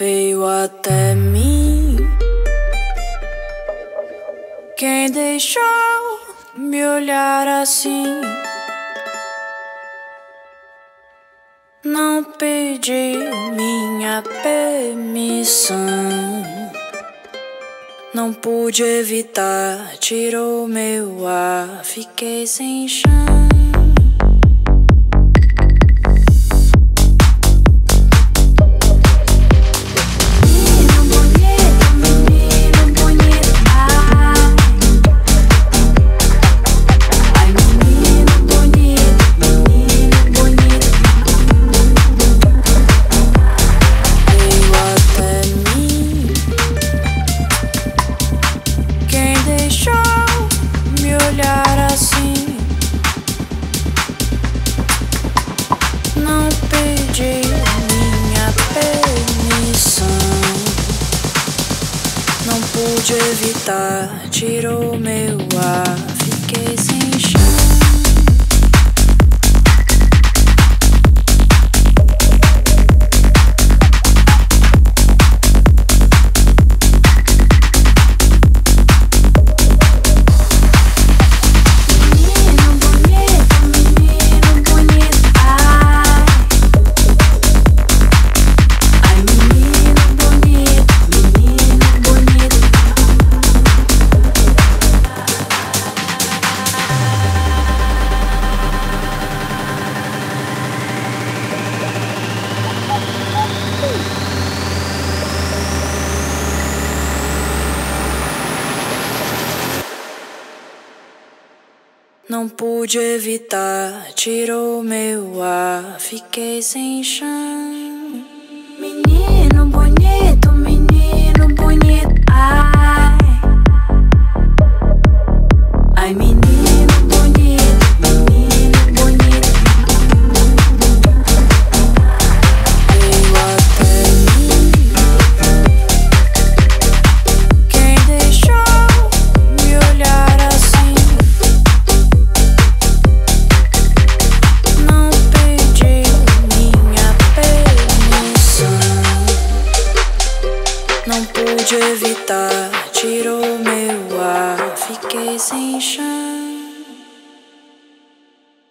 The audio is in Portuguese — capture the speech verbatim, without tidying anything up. Veio até mim quem deixou me olhar assim. Não pedi minha permissão, não pude evitar, tirou meu ar, fiquei sem chão. Não pude evitar, tirou meu ar, fiquei sem chão. Não pude evitar, tirou meu ar, fiquei sem chão. Menino bonito, menino bonito, ai, ai, menino bonito, menino bonito. Veio até mim quem deixou me olhar assim. Não pude evitar, tirou meu ar, fiquei sem chão.